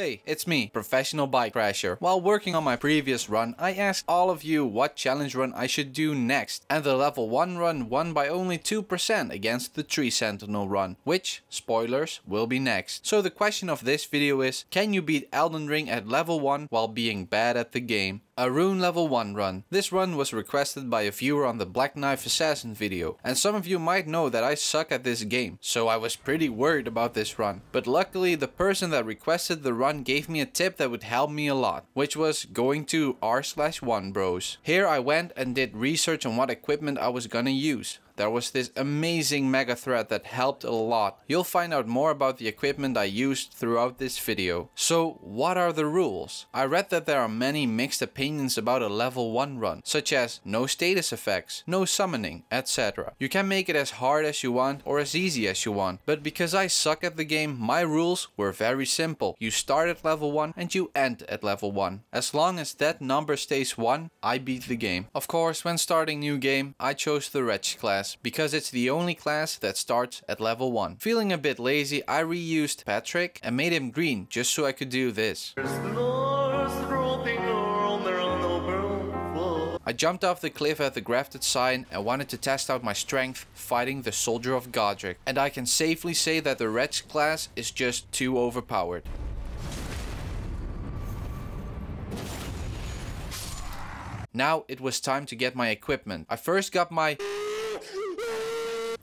Hey, it's me, Professional Bike Crasher. While working on my previous run, I asked all of you what challenge run I should do next, and the level 1 run won by only 2% against the Tree Sentinel run, which, spoilers, will be next. So the question of this video is, can you beat Elden Ring at level 1 while being bad at the game? A rune level 1 run. This run was requested by a viewer on the Black Knife Assassin video, and some of you might know that I suck at this game, so I was pretty worried about this run. But luckily the person that requested the run gave me a tip that would help me a lot, which was going to r/1bros. Here I went and did research on what equipment I was gonna use. There was this amazing mega thread that helped a lot. You'll find out more about the equipment I used throughout this video. So what are the rules? I read that there are many mixed opinions about a level 1 run, such as no status effects, no summoning, etc. You can make it as hard as you want or as easy as you want, but because I suck at the game, my rules were very simple. You start at level 1 and you end at level 1. As long as that number stays 1, I beat the game. Of course, when starting new game, I chose the Wretch class, because it's the only class that starts at level 1. Feeling a bit lazy, I reused Patrick and made him green just so I could do this. I jumped off the cliff at the grafted sign and wanted to test out my strength fighting the Soldier of Godric. And I can safely say that the Wretch class is just too overpowered. Now it was time to get my equipment. I first got my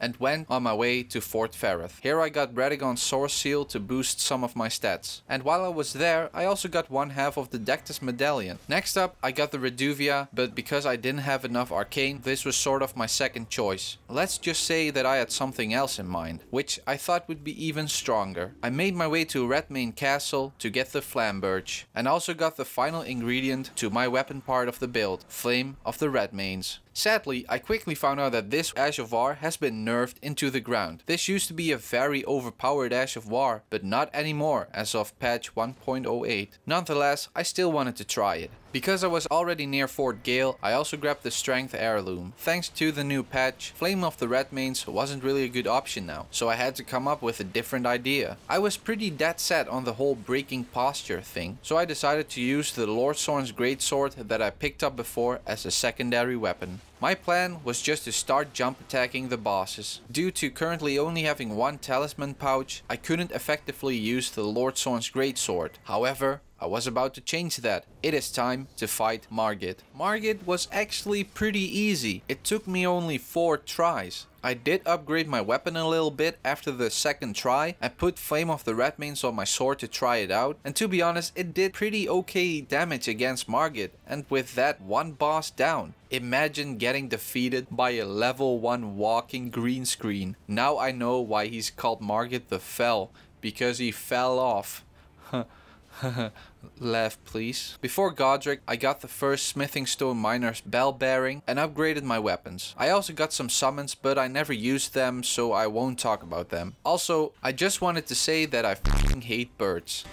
and went on my way to Fort Ferreth. Here I got Radagon's Source Seal to boost some of my stats. And while I was there, I also got one half of the Dectus Medallion. Next up, I got the Reduvia, but because I didn't have enough Arcane, this was sort of my second choice. Let's just say that I had something else in mind, which I thought would be even stronger. I made my way to Redmain Castle to get the Flamberge, and also got the final ingredient to my weapon part of the build, Flame of the Redmanes. Sadly, I quickly found out that this Ash of War has been nerfed into the ground. This used to be a very overpowered Ash of War, but not anymore as of patch 1.08. Nonetheless, I still wanted to try it. Because I was already near Fort Gale, I also grabbed the Strength Heirloom. Thanks to the new patch, Flame of the Redmanes wasn't really a good option now, so I had to come up with a different idea. I was pretty dead set on the whole breaking posture thing, so I decided to use the Lordsorn's Greatsword that I picked up before as a secondary weapon. My plan was just to start jump attacking the bosses. Due to currently only having one talisman pouch, I couldn't effectively use the Lordsorn's Greatsword. However, I was about to change that. It is time to fight Margit. Margit was actually pretty easy. It took me only 4 tries. I did upgrade my weapon a little bit after the second try. I put Flame of the Redmanes on my sword to try it out, and to be honest, it did pretty okay damage against Margit, and with that one boss down. Imagine getting defeated by a level 1 walking green screen. Now I know why he's called Margit the Fell, because he fell off. Left, please. Before Godrick, I got the first Smithing Stone Miner's Bell Bearing and upgraded my weapons. I also got some summons, but I never used them, so I won't talk about them. Also, I just wanted to say that I f***ing hate birds.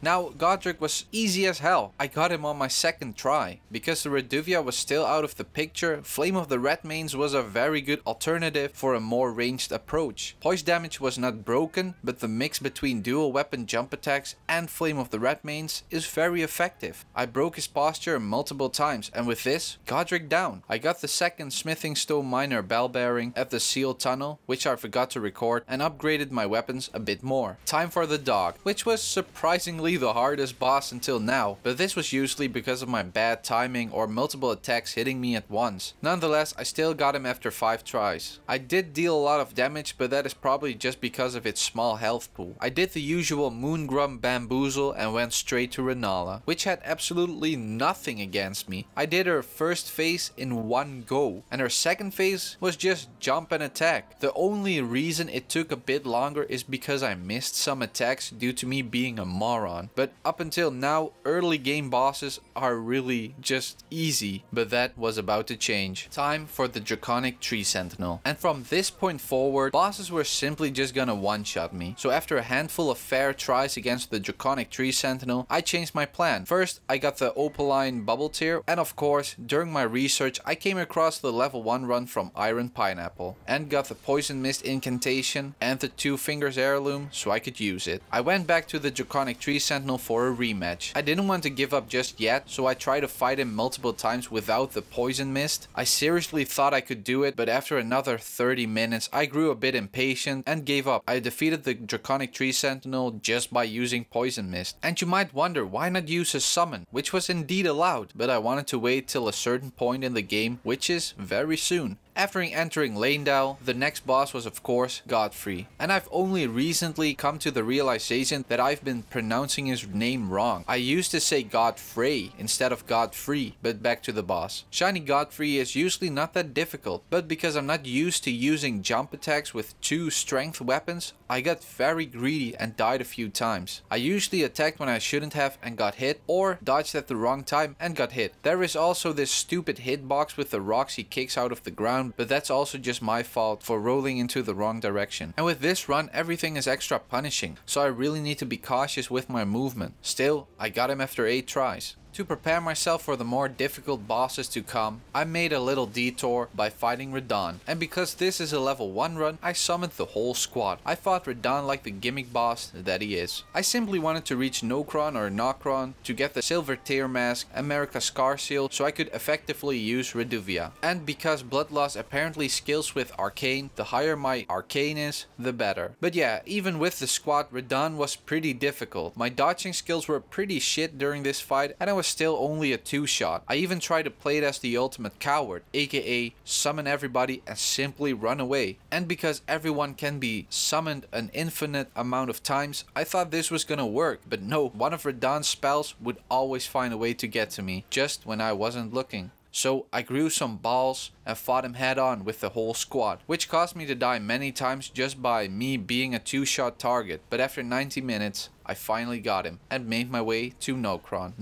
Now, Godrick was easy as hell. I got him on my second try. Because the Reduvia was still out of the picture, Flame of the Redmanes was a very good alternative for a more ranged approach. Poise damage was not broken, but the mix between dual weapon jump attacks and Flame of the Redmanes is very effective. I broke his posture multiple times, and with this, Godrick down. I got the second Smithing Stone Miner Bell Bearing at the Seal Tunnel, which I forgot to record, and upgraded my weapons a bit more. Time for the dog, which was surprisingly the hardest boss until now, but this was usually because of my bad timing or multiple attacks hitting me at once. Nonetheless, I still got him after 5 tries. I did deal a lot of damage, but that is probably just because of its small health pool. I did the usual Moongrum Bamboozle and went straight to Rennala, which had absolutely nothing against me. I did her first phase in one go, and her second phase was just jump and attack. The only reason it took a bit longer is because I missed some attacks due to me being a moron. on. But up until now, early game bosses are really just easy, but that was about to change. Time for the Draconic Tree Sentinel. And from this point forward, bosses were simply just gonna one-shot me. So after a handful of fair tries against the Draconic Tree Sentinel, I changed my plan. First, I got the Opaline Bubble Tear, and of course, during my research, I came across the level 1 run from Iron Pineapple, and got the Poison Mist Incantation and the Two Fingers Heirloom, so I could use it. I went back to the Draconic Tree Sentinel for a rematch. I didn't want to give up just yet, so I tried to fight him multiple times without the Poison Mist. I seriously thought I could do it, but after another 30 minutes, I grew a bit impatient and gave up. I defeated the Draconic Tree Sentinel just by using Poison Mist. And you might wonder, why not use a summon, which was indeed allowed, but I wanted to wait till a certain point in the game, which is very soon. After entering Lanedale, the next boss was of course Godfrey. And I've only recently come to the realization that I've been pronouncing his name wrong. I used to say Godfrey instead of Godfrey, but back to the boss. Shiny Godfrey is usually not that difficult, but because I'm not used to using jump attacks with two strength weapons, I got very greedy and died a few times. I usually attacked when I shouldn't have and got hit, or dodged at the wrong time and got hit. There is also this stupid hitbox with the rocks he kicks out of the ground, but that's also just my fault for rolling into the wrong direction. And with this run, everything is extra punishing, so I really need to be cautious with my movement. Still, I got him after 8 tries. To prepare myself for the more difficult bosses to come, I made a little detour by fighting Radahn. And because this is a level 1 run, I summoned the whole squad. I fought Radahn like the gimmick boss that he is. I simply wanted to reach Nokron or Nokron to get the Silver Tear mask, America's Scar Seal, so I could effectively use Reduvia. And because blood loss apparently skills with Arcane, the higher my Arcane is, the better. But yeah, even with the squad, Radahn was pretty difficult. My dodging skills were pretty shit during this fight, and I was still only a 2-shot. I even tried to play it as the ultimate coward, aka summon everybody and simply run away. And because everyone can be summoned an infinite amount of times, I thought this was gonna work, but no, one of Radahn's spells would always find a way to get to me, just when I wasn't looking. So I grew some balls and fought him head on with the whole squad, which caused me to die many times just by me being a 2-shot target, but after 90 minutes, I finally got him and made my way to Nokron.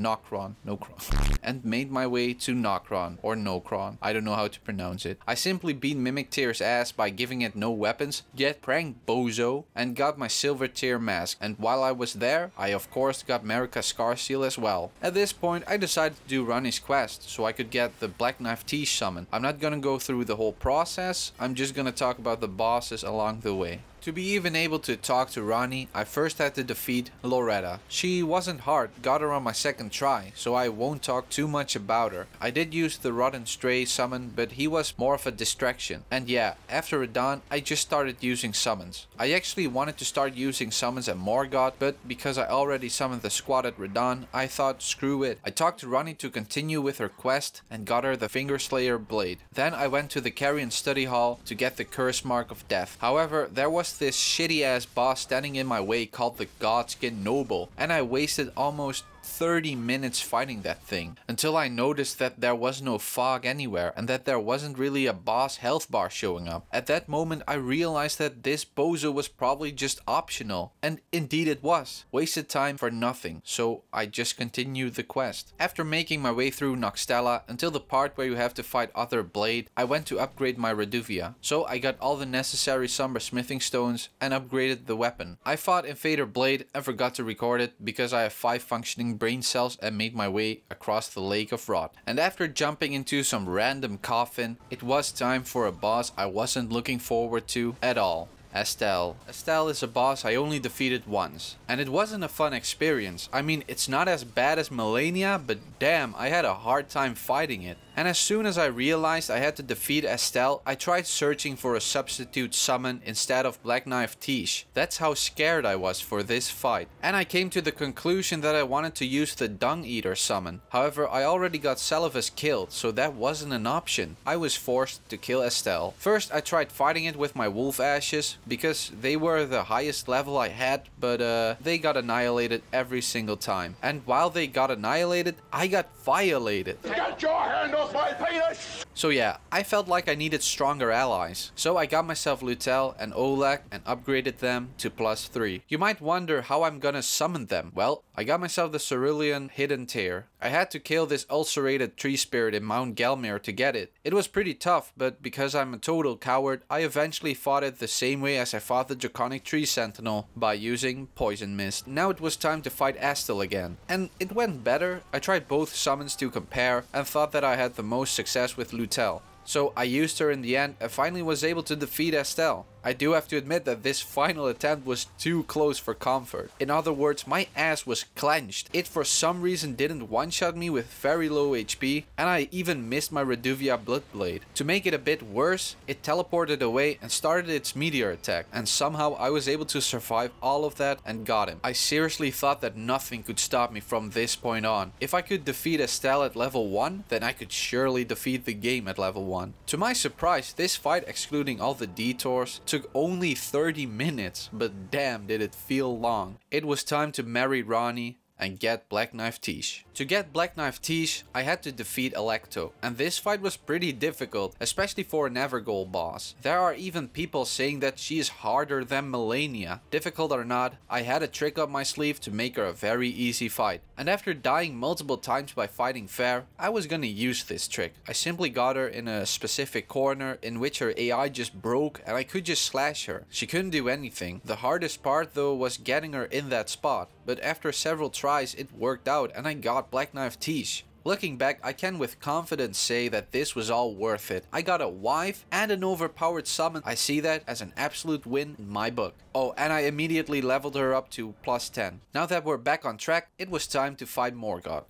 And made my way to Nokron or Nokron. I don't know how to pronounce it. I simply beat Mimic Tear's ass by giving it no weapons, yet pranked Bozo and got my Silver Tear mask. And while I was there, I of course got America's Scar Seal as well. At this point, I decided to do Ranni's quest so I could get the Black Knife Tiche summon. I'm not gonna go through the whole process. I'm just gonna talk about the bosses along the way. To be even able to talk to Ranni, I first had to defeat Loretta. She wasn't hard, got her on my second try, so I won't talk too much about her. I did use the Rotten Stray summon, but he was more of a distraction. And yeah, after Radahn, I just started using summons. I actually wanted to start using summons at Morgott, but because I already summoned the squad at Radahn, I thought screw it. I talked to Ranni to continue with her quest and got her the Fingerslayer blade. Then I went to the Carrion Study Hall to get the Curse Mark of Death. However, there was this shitty ass boss standing in my way called the Godskin Noble, and I wasted almost 30 minutes fighting that thing until I noticed that there was no fog anywhere and that there wasn't really a boss health bar showing up. At that moment I realized that this bozo was probably just optional, and indeed it was. Wasted time for nothing, so I just continued the quest. After making my way through Noxtella until the part where you have to fight Other Blade, I went to upgrade my Reduvia. So I got all the necessary Somber Smithing Stones and upgraded the weapon. I fought Invader Blade and forgot to record it because I have 5 functioning brain cells and made my way across the Lake of Rot. And after jumping into some random coffin, it was time for a boss I wasn't looking forward to at all. Astel. Astel is a boss I only defeated once, and it wasn't a fun experience. I mean, it's not as bad as Melania, but damn, I had a hard time fighting it. And as soon as I realized I had to defeat Astel, I tried searching for a substitute summon instead of Black Knife Tiche. That's how scared I was for this fight. And I came to the conclusion that I wanted to use the Dung Eater summon. However, I already got Salivus killed, so that wasn't an option. I was forced to kill Astel. First, I tried fighting it with my Wolf Ashes, because they were the highest level I had, but they got annihilated every single time. And while they got annihilated, I got violated. Get your hand off my penis! So yeah, I felt like I needed stronger allies, so I got myself Lutel and Oleg and upgraded them to +3. You might wonder how I'm gonna summon them. Well, I got myself the Cerulean Hidden Tear. I had to kill this ulcerated tree spirit in Mount Galmir to get it. It was pretty tough, but because I'm a total coward, I eventually fought it the same way as I fought the Draconic Tree Sentinel, by using Poison Mist. Now it was time to fight Astel again, and it went better. I tried both summons to compare and thought that I had the most success with Lutel. So I used her in the end and finally was able to defeat Astel. I do have to admit that this final attempt was too close for comfort. In other words, my ass was clenched. It for some reason didn't one-shot me with very low HP, and I even missed my Reduvia Bloodblade. To make it a bit worse, it teleported away and started its meteor attack, and somehow I was able to survive all of that and got him. I seriously thought that nothing could stop me from this point on. If I could defeat Astel at level 1, then I could surely defeat the game at level 1. To my surprise, this fight, excluding all the detours, took only 30 minutes, but damn did it feel long. It was time to marry Ranni and get Black Knife Tiche. To get Black Knife Tiche, I had to defeat Alecto, and this fight was pretty difficult, especially for an Evergoal boss. There are even people saying that she is harder than Melania. Difficult or not, I had a trick up my sleeve to make her a very easy fight, and after dying multiple times by fighting fair, I was gonna use this trick. I simply got her in a specific corner in which her AI just broke, and I could just slash her. She couldn't do anything. The hardest part though was getting her in that spot, but after several tries it worked out and I got Black Knife Tiche. Looking back, I can with confidence say that this was all worth it. I got a wife and an overpowered summon. I see that as an absolute win in my book. Oh, and I immediately leveled her up to +10. Now that we're back on track, it was time to fight Morgott.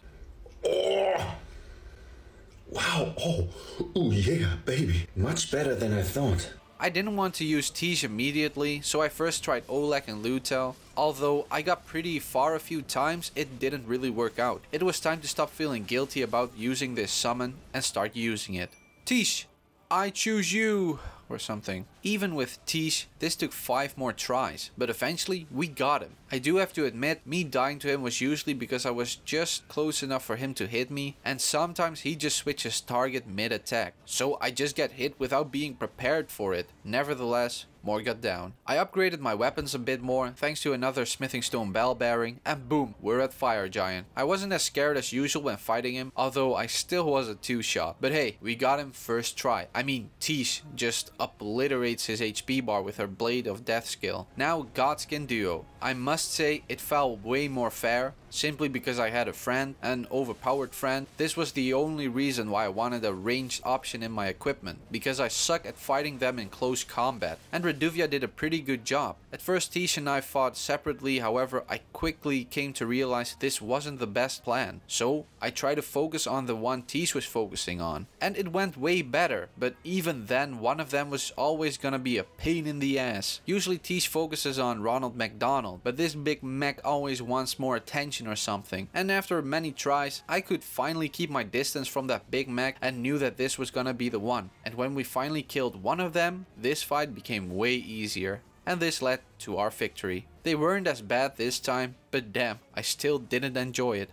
Oh. Wow, oh yeah, baby. Much better than I thought. I didn't want to use Tiche immediately, so I first tried Oleg and Lutel. Although I got pretty far a few times, it didn't really work out. It was time to stop feeling guilty about using this summon and start using it. Tiche, I choose you, or something. Even with Tiche, this took 5 more tries, but eventually we got him. I do have to admit, me dying to him was usually because I was just close enough for him to hit me, and sometimes he just switches target mid-attack, so I just get hit without being prepared for it. Nevertheless, Morgott down. I upgraded my weapons a bit more thanks to another smithing stone bell bearing, and boom, we're at Fire Giant. I wasn't as scared as usual when fighting him, although I still was a 2-shot. But hey, we got him first try. I mean, Tiche just obliterates his HP bar with her Blade of Death skill. Now Godskin Duo. I must say it felt way more fair, simply because I had a friend, an overpowered friend. This was the only reason why I wanted a ranged option in my equipment, because I suck at fighting them in close combat, and Reduvia did a pretty good job. At first Tiche and I fought separately, however I quickly came to realize this wasn't the best plan, so I tried to focus on the one Tiche was focusing on, and it went way better, but even then one of them was always gonna be a pain in the ass. Usually Tiche focuses on Ronald McDonald, but this big mech always wants more attention or something, and after many tries I could finally keep my distance from that big mech and knew that this was gonna be the one. And when we finally killed one of them, this fight became way easier, and this led to our victory. They weren't as bad this time, but damn, I still didn't enjoy it.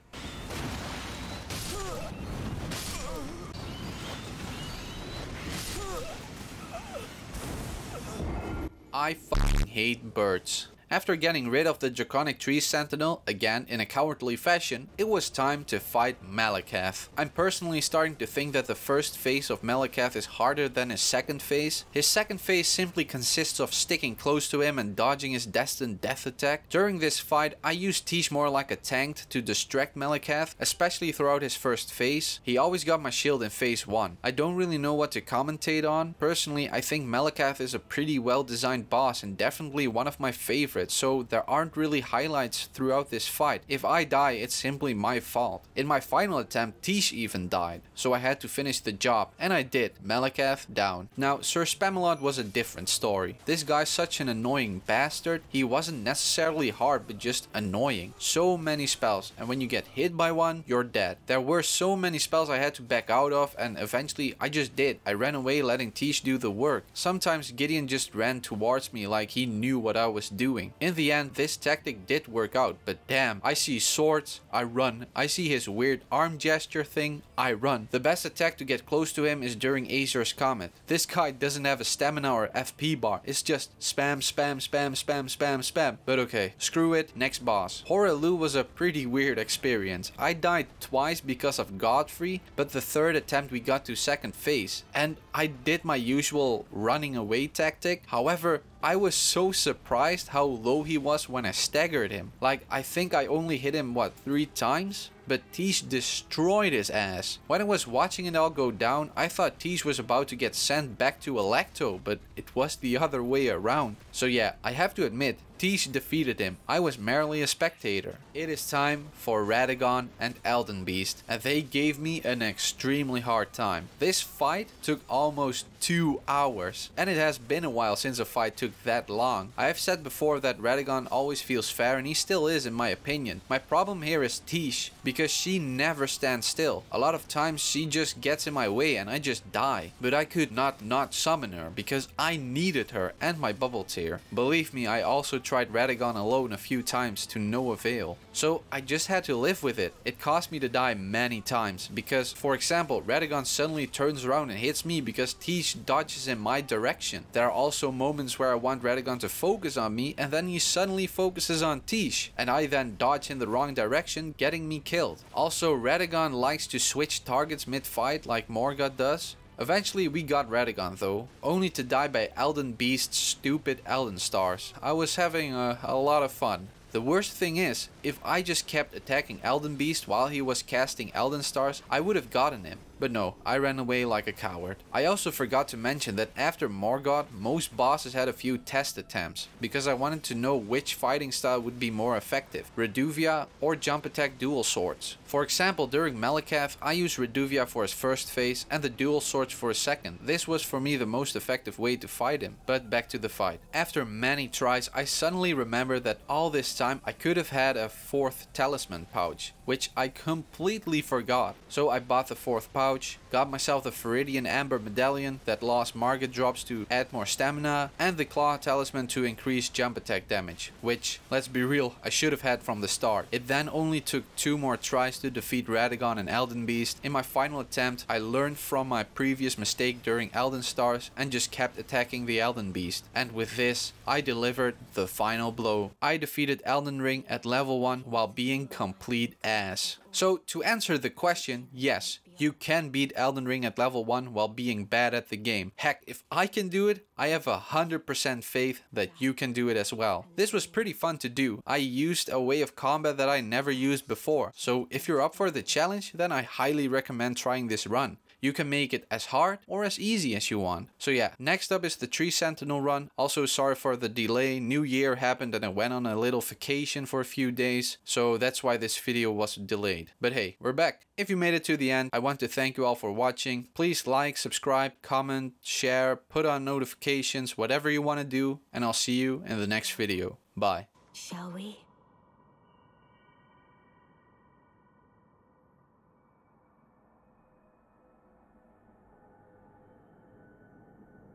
I fucking hate birds. After getting rid of the Draconic Tree Sentinel, again in a cowardly fashion, it was time to fight Maliketh. I'm personally starting to think that the first phase of Maliketh is harder than his second phase. His second phase simply consists of sticking close to him and dodging his destined death attack. During this fight, I used Tiche more like a tank to distract Maliketh, especially throughout his first phase. He always got my shield in phase 1. I don't really know what to commentate on. Personally, I think Maliketh is a pretty well designed boss and definitely one of my favorites. So there aren't really highlights throughout this fight. If I die, it's simply my fault. In my final attempt, Tiche even died, so I had to finish the job, and I did. Maliketh down. Now Sir Spamalot was a different story. This guy's such an annoying bastard. He wasn't necessarily hard, but just annoying. So many spells, and when you get hit by one, you're dead. There were so many spells I had to back out of, and eventually I just did. I ran away letting Tiche do the work. Sometimes Gideon just ran towards me like he knew what I was doing. game. In the end, this tactic did work out, but damn, I see swords, I run. I see his weird arm gesture thing, I run. The best attack to get close to him is during Azur's Comet. This guy doesn't have a stamina or FP bar, it's just spam, spam, spam, spam, spam, spam. But okay, screw it, next boss. Horelu was a pretty weird experience. I died twice because of Godfrey, but the third attempt we got to second phase, and I did my usual running away tactic. However, I was so surprised how low he was when I staggered him. Like, I think I only hit him, what, 3 times? But Tiche destroyed his ass. When I was watching it all go down, I thought Tiche was about to get sent back to Alecto, but it was the other way around. So yeah, I have to admit, Tiche defeated him. I was merely a spectator. It is time for Radagon and Elden Beast, and they gave me an extremely hard time. This fight took almost 2 hours, and it has been a while since a fight took that long. I have said before that Radagon always feels fair, and he still is in my opinion. My problem here is Tiche, because she never stands still. A lot of times she just gets in my way and I just die. But I could not summon her because I needed her and my bubble tear. Believe me, I also tried Radagon alone a few times to no avail. So I just had to live with it. It cost me to die many times because, for example, Radagon suddenly turns around and hits me because Tiche dodges in my direction. There are also moments where I want Radagon to focus on me and then he suddenly focuses on Tiche and I then dodge in the wrong direction, getting me killed. Also, Radagon likes to switch targets mid-fight like Morgott does. Eventually we got Radagon though, only to die by Elden Beast's stupid Elden Stars. I was having a lot of fun. The worst thing is, if I just kept attacking Elden Beast while he was casting Elden Stars, I would have gotten him. But no, I ran away like a coward. I also forgot to mention that after Morgott, most bosses had a few test attempts, because I wanted to know which fighting style would be more effective, Reduvia or jump attack dual swords. For example, during Maliketh, I used Reduvia for his first phase and the dual swords for his second. This was for me the most effective way to fight him. But back to the fight. After many tries, I suddenly remembered that all this time I could have had a 4th talisman pouch, which I completely forgot. So I bought the 4th pouch, got myself the Viridian Amber Medallion that lost Margit drops to add more stamina, and the Claw Talisman to increase jump attack damage, which, let's be real, I should have had from the start. It then only took 2 more tries to defeat Radagon and Elden Beast. In my final attempt, I learned from my previous mistake during Elden Stars and just kept attacking the Elden Beast. And with this, I delivered the final blow. I defeated Elden Ring at level 1 while being complete ass. So to answer the question, yes, you can beat Elden Ring at level 1 while being bad at the game. Heck, if I can do it, I have 100% faith that you can do it as well. This was pretty fun to do. I used a way of combat that I never used before. So if you're up for the challenge, then I highly recommend trying this run. You can make it as hard or as easy as you want. So yeah, next up is the Tree Sentinel run. Also, sorry for the delay. New Year happened and I went on a little vacation for a few days. So that's why this video was delayed. But hey, we're back. If you made it to the end, I want to thank you all for watching. Please like, subscribe, comment, share, put on notifications, whatever you want to do. And I'll see you in the next video. Bye. Shall we?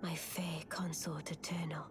My fair consort eternal.